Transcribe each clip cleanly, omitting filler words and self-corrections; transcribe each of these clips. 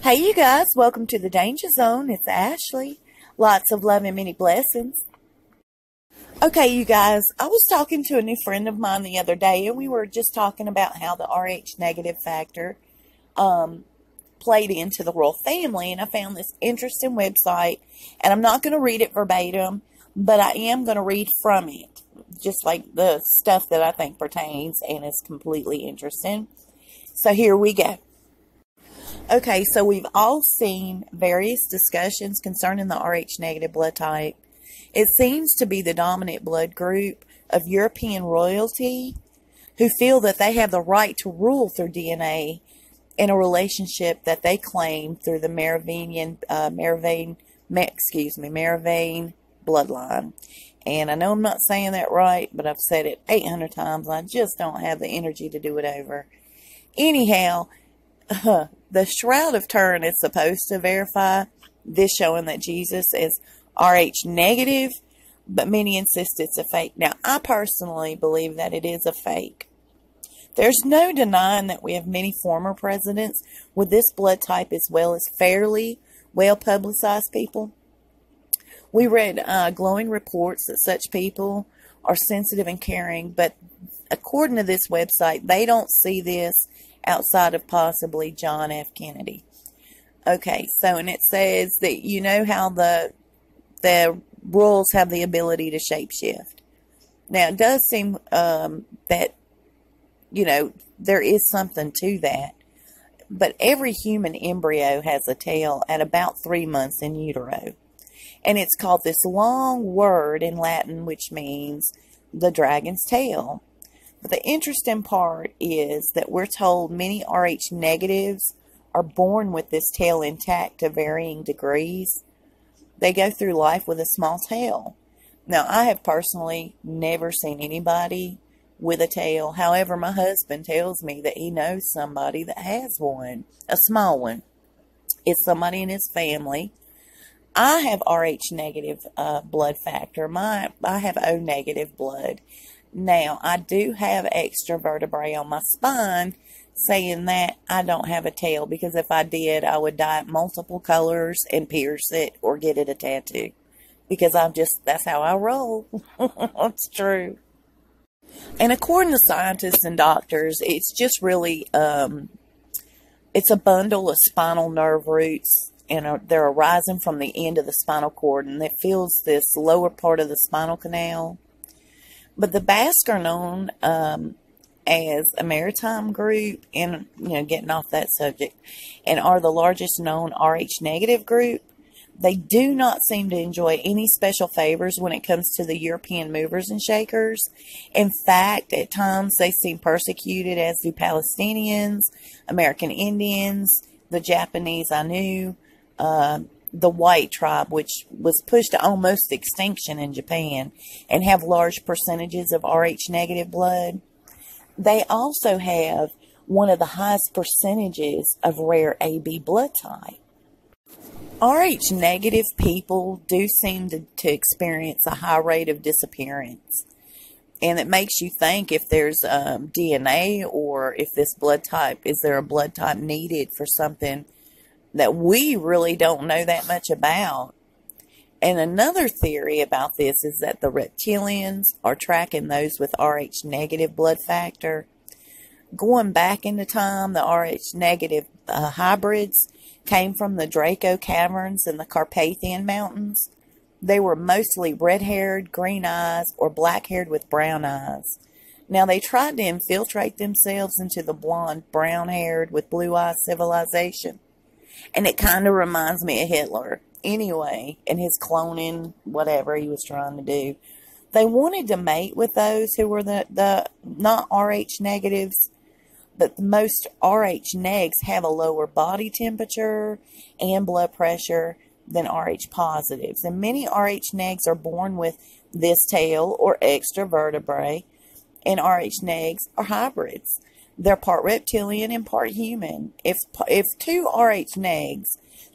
Hey you guys, welcome to the Danger Zone. It's Ashley. Lots of love and many blessings. Okay you guys, I was talking to a new friend of mine the other day, and we were just talking about how the Rh negative factor played into the royal family, and I found this interesting website, and I'm not going to read it verbatim, but I am going to read from it, just like the stuff that I think pertains and is completely interesting. So here we go. Okay, so we've all seen various discussions concerning the Rh negative blood type. It seems to be the dominant blood group of European royalty who feel that they have the right to rule through DNA in a relationship that they claim through the Merovene bloodline. And I know I'm not saying that right, but I've said it 800 times. I just don't have the energy to do it over. Anyhow, the Shroud of Turin is supposed to verify this, showing that Jesus is Rh negative, but many insist it's a fake. Now, I personally believe that it is a fake. There's no denying that we have many former presidents with this blood type, as well as fairly well-publicized people. We read glowing reports that such people are sensitive and caring, but according to this website, they don't see this outside of possibly John F. Kennedy. Okay, so, and it says that, you know how the royals have the ability to shapeshift. Now, it does seem that, you know, there is something to that. But every human embryo has a tail at about 3 months in utero. And it's called this long word in Latin, which means the dragon's tail. But the interesting part is that we're told many Rh negatives are born with this tail intact to varying degrees. They go through life with a small tail. Now, I have personally never seen anybody with a tail. However, my husband tells me that he knows somebody that has one, a small one. It's somebody in his family. I have Rh negative blood factor. I have O negative blood. Now, I do have extra vertebrae on my spine, saying that I don't have a tail, because if I did, I would dye it multiple colors and pierce it or get it a tattoo, because I'm just, that's how I roll. It's true. And according to scientists and doctors, it's just really, it's a bundle of spinal nerve roots, and they're arising from the end of the spinal cord, and it fills this lower part of the spinal canal. But the Basque are known as a maritime group, and, you know, getting off that subject, and are the largest known Rh negative group. They do not seem to enjoy any special favors when it comes to the European movers and shakers. In fact, at times they seem persecuted, as do Palestinians, American Indians, the Japanese I knew, the white tribe, which was pushed to almost extinction in Japan, and have large percentages of Rh negative blood. They also have one of the highest percentages of rare AB blood type. Rh negative people do seem to experience a high rate of disappearance. And it makes you think if there's DNA, or if this blood type, is there a blood type needed for something that we really don't know that much about. And another theory about this is that the reptilians are tracking those with Rh negative blood factor. Going back into time, the Rh negative hybrids came from the Draco caverns in the Carpathian mountains. They were mostly red-haired, green eyes, or black-haired with brown eyes. Now, they tried to infiltrate themselves into the blonde, brown-haired with blue eyes civilization. And it kind of reminds me of Hitler. Anyway, and his cloning, whatever he was trying to do. They wanted to mate with those who were the not Rh negatives, but the most Rh negs have a lower body temperature and blood pressure than Rh positives. And many Rh negs are born with this tail or extra vertebrae, and Rh negs are hybrids. They're part reptilian and part human. If two Rh negs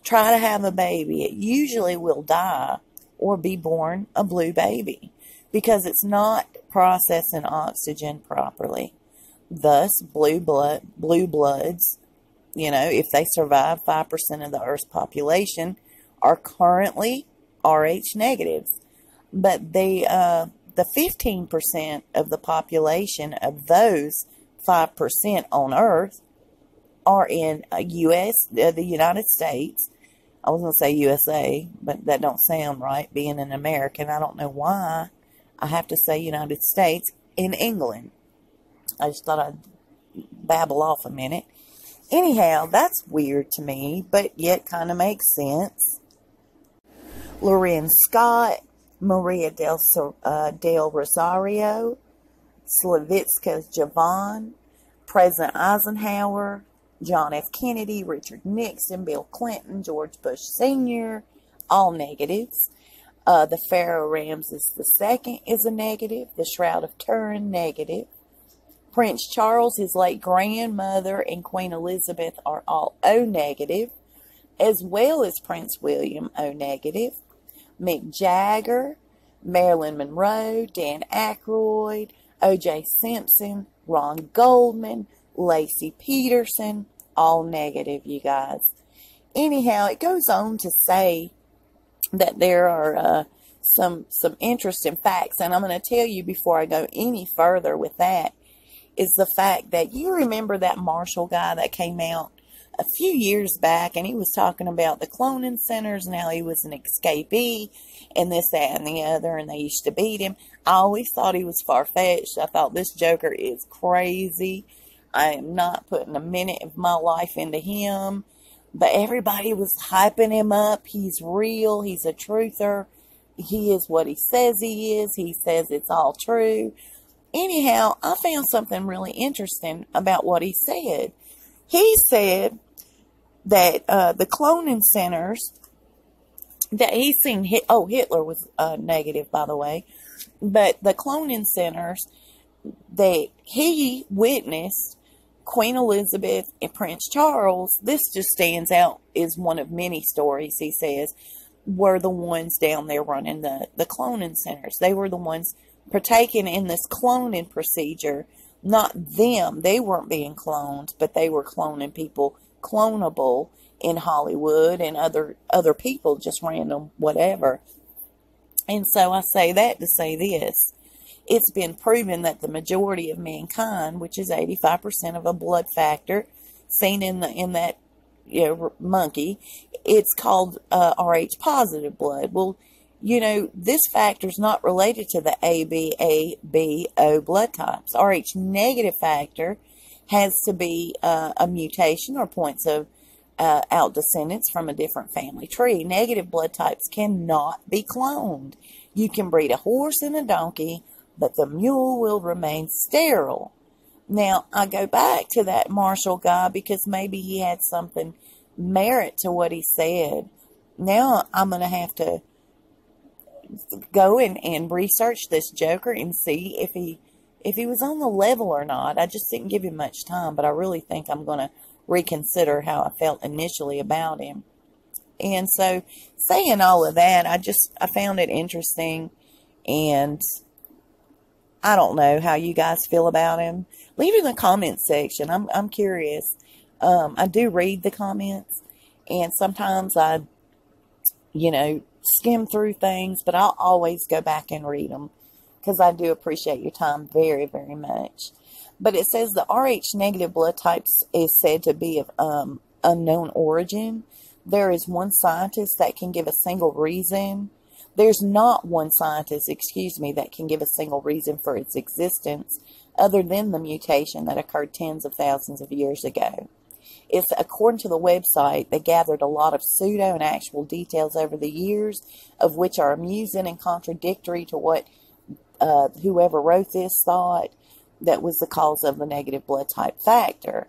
try to have a baby, it usually will die or be born a blue baby, because it's not processing oxygen properly. Thus, blue bloods You know, if they survive, 5% of the Earth's population are currently Rh negatives. But the 15% of the population of those 5% on Earth are in the United States. I was going to say USA, but that don't sound right. Being an American, I don't know why I have to say United States in England. I just thought I'd babble off a minute. Anyhow, that's weird to me, but yet kind of makes sense. Lorraine Scott, Maria del Rosario, Slavitska, Javon, President Eisenhower, John F. Kennedy, Richard Nixon, Bill Clinton, George Bush Sr., all negatives. The Pharaoh Ramses II is a negative. The Shroud of Turin, negative. Prince Charles, his late grandmother, and Queen Elizabeth are all O negative, as well as Prince William, O negative. Mick Jagger, Marilyn Monroe, Dan Aykroyd, O.J. Simpson, Ron Goldman, Lacey Peterson, all negative, you guys. Anyhow, it goes on to say that there are some interesting facts, and I'm going to tell you before I go any further with that, is the fact that you remember that Marshall guy that came out a few years back, and he was talking about the cloning centers and how he was an escapee and this, that, and the other, and they used to beat him. I always thought he was far-fetched. I thought this joker is crazy. I am not putting a minute of my life into him. But everybody was hyping him up. He's real. He's a truther. He is what he says he is. He says it's all true. Anyhow, I found something really interesting about what he said. He said that the cloning centers that he's seen... Hitler was negative, by the way. But the cloning centers that he witnessed, Queen Elizabeth and Prince Charles, this just stands out as one of many stories, he says, were the ones down there running the cloning centers. They were the ones partaking in this cloning procedure. Not them. They weren't being cloned, but they were cloning people clonable in Hollywood and other people, just random whatever. And so I say that to say this. It's been proven that the majority of mankind, which is 85% of a blood factor seen in that monkey, it's called Rh positive blood. Well, you know, this factor is not related to the ABO blood types. Rh negative factor has to be a mutation or points of out descendants from a different family tree. Negative blood types cannot be cloned. You can breed a horse and a donkey, but the mule will remain sterile. Now, I go back to that Marshall guy because maybe he had something merit to what he said. Now, I'm going to have to go and research this joker and see if he was on the level or not. I just didn't give him much time, but I really think I'm going to reconsider how I felt initially about him. And so, saying all of that, I found it interesting, and I don't know how you guys feel about him. Leave it in the comment section. I'm curious. I do read the comments, and sometimes I, skim through things, but I'll always go back and read them because I do appreciate your time very, very much. But it says the Rh negative blood types is said to be of unknown origin. There is one scientist that can give a single reason. There's not one scientist, that can give a single reason for its existence other than the mutation that occurred tens of thousands of years ago. It's, according to the website, they gathered a lot of pseudo and actual details over the years, of which are amusing and contradictory to what whoever wrote this thought that was the cause of the negative blood type factor.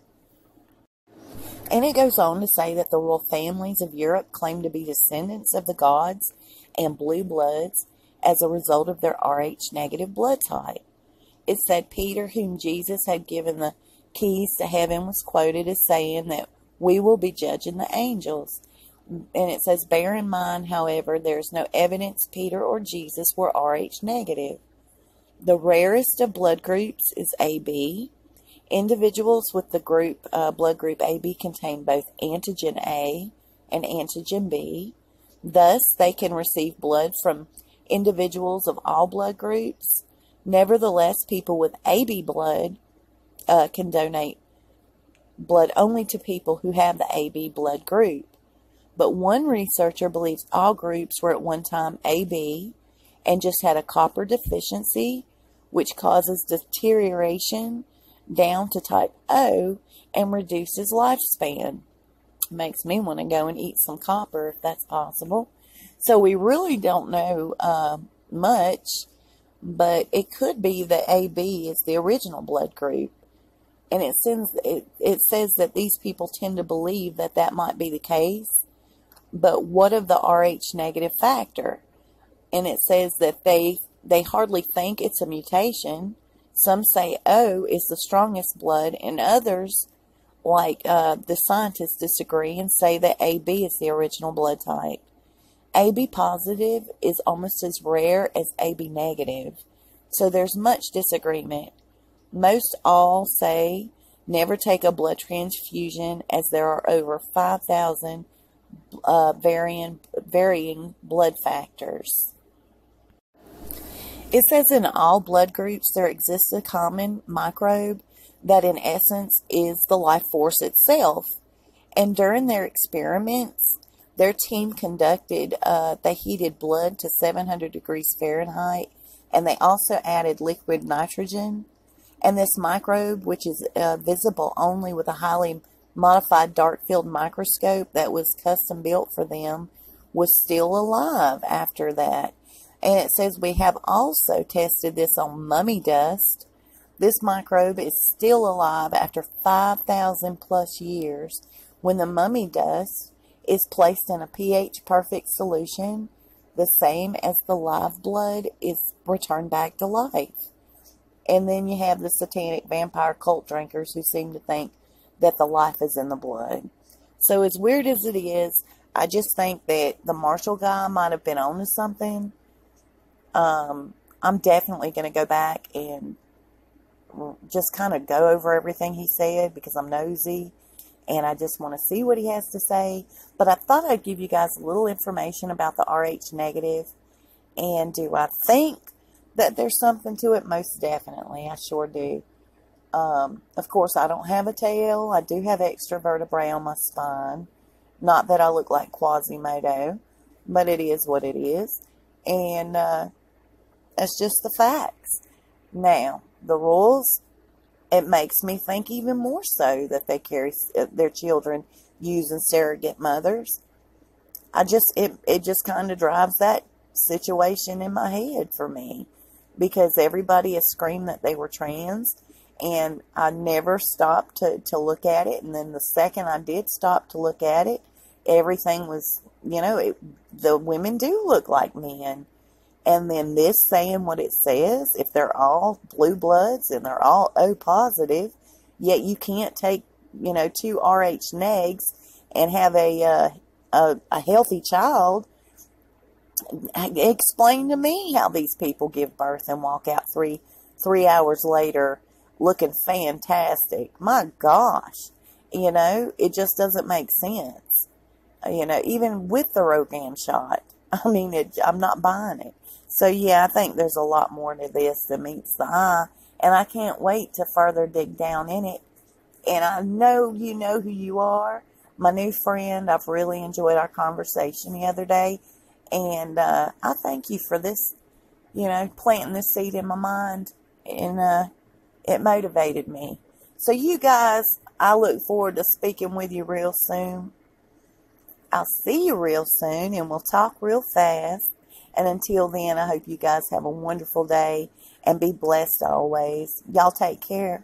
And it goes on to say that the royal families of Europe claim to be descendants of the gods and blue bloods as a result of their Rh negative blood type. It said Peter, whom Jesus had given the keys to heaven, was quoted as saying that we will be judging the angels. And it says, bear in mind, however, there is no evidence Peter or Jesus were Rh negative. The rarest of blood groups is AB. Individuals with the group blood group AB contain both antigen A and antigen B. Thus, they can receive blood from individuals of all blood groups. Nevertheless, people with AB blood can donate blood only to people who have the AB blood group. But one researcher believes all groups were at one time AB and just had a copper deficiency, which causes deterioration down to type O and reduces lifespan. Makes me want to go and eat some copper if that's possible. So we really don't know much, but it could be that AB is the original blood group. And it says that these people tend to believe that that might be the case. But what of the Rh negative factor? And it says that they hardly think it's a mutation. Some say O is the strongest blood, and others, like the scientists, disagree and say that AB is the original blood type. AB positive is almost as rare as AB negative, so there's much disagreement. Most all say never take a blood transfusion, as there are over 5,000 varying blood factors. It says in all blood groups there exists a common microbe that in essence is the life force itself. And during their experiments, their team conducted, they heated blood to 700 degrees Fahrenheit, and they also added liquid nitrogen. And this microbe, which is visible only with a highly modified dark field microscope that was custom built for them, was still alive after that. And it says we have also tested this on mummy dust. This microbe is still alive after 5,000 plus years when the mummy dust is placed in a pH perfect solution, the same as the live blood is returned back to life. And then you have the satanic vampire cult drinkers who seem to think that the life is in the blood. So as weird as it is, I just think that the Marshall guy might have been onto something. I'm definitely going to go back and just kind of go over everything he said, because I'm nosy and I just want to see what he has to say. But I thought I'd give you guys a little information about the Rh negative. And do I think that there's something to it? Most definitely. I sure do. Of course, I don't have a tail. I do have extra vertebrae on my spine. Not that I look like Quasimodo, but it is what it is. And that's just the facts. Now, the rules, it makes me think even more so that they carry their children using surrogate mothers. It just kind of drives that situation in my head for me, because everybody has screamed that they were trans, and I never stopped to look at it. And then the second I did stop to look at it, everything was, you know, the women do look like men. And then this saying what it says, if they're all blue bloods and they're all O positive, yet you can't take, you know, two Rh negs and have a healthy child. Explain to me how these people give birth and walk out three hours later looking fantastic. My gosh, you know, it just doesn't make sense. You know, even with the Rogan shot, I mean, I'm not buying it. So, yeah, I think there's a lot more to this than meets the eye, and I can't wait to further dig down in it. And I know you know who you are, my new friend. I've really enjoyed our conversation the other day, and I thank you for this, you know, planting this seed in my mind, and it motivated me. So, you guys, I look forward to speaking with you real soon. I'll see you real soon, and we'll talk real fast. And until then, I hope you guys have a wonderful day and be blessed always. Y'all take care.